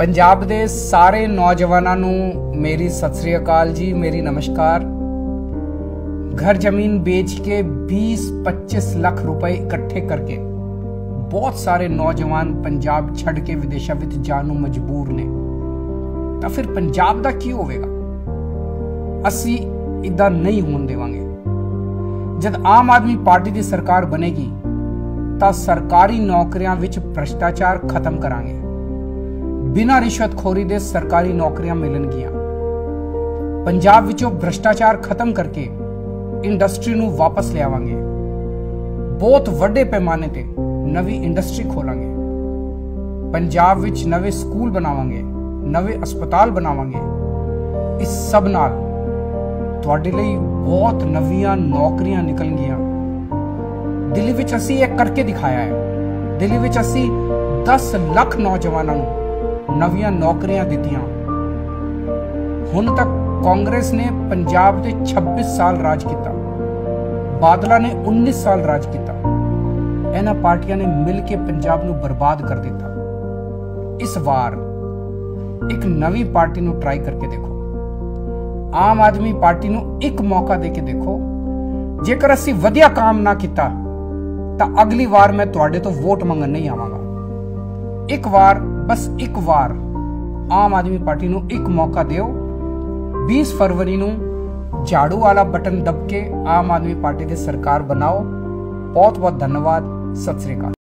पंजाब दे सारे नौजवानों नू मेरी सत श्री अकाल जी, मेरी नमस्कार। घर जमीन बेच के 20-25 लाख रुपए इकट्ठे करके बहुत सारे नौजवान पंजाब छड़ के विदेशा विच जानू मजबूर ने। तो फिर पंजाब दा की होवेगा? असी इदा नहीं होन देवांगे। जब आम आदमी पार्टी दी सरकार बनेगी तो सरकारी नौकरियां विच भ्रष्टाचार खत्म करांगे। बिना रिश्वतखोरी दे सरकारी नौकरियां मिलनगियां। पंजाब विचों भ्रष्टाचार खत्म करके इंडस्ट्री नू वापस ले आवांगे। बहुत वड्डे पैमाने ते नवी इंडस्ट्री खोलांगे। पंजाब विच नवे स्कूल बनावांगे, नवे अस्पताल बनावांगे। इस सब नाल तुहाडे लई बहुत नवीआं नौकरियां निकलगियां। दिल्ली विच असीं इह करके दिखाया है। दिल्ली विच असीं 10 लाख नौजवानां नू नवीं नौकरियां दित्तियां। हुण तक कांग्रेस ने पंजाब दे 26 साल राज किया, बादला ने 19 साल राज किया। इन्हां पार्टियां ने मिलके पंजाब नू बर्बाद कर दिता। इस बार एक नवी पार्टी नू ट्राई करके देखो। आम आदमी पार्टी नू एक मौका देके देखो। जेकर असीं वधिया काम ना किया तां अगली बार मैं तुहाडे तों वोट मंगण नहीं आवांगा। एक बार, बस एक बार आम आदमी पार्टी नू एक मौका देओ। 20 फरवरी नू झाड़ू वाला बटन दब के आम आदमी पार्टी दे सरकार बनाओ। बहुत बहुत धन्यवाद। सत श्री अकाल।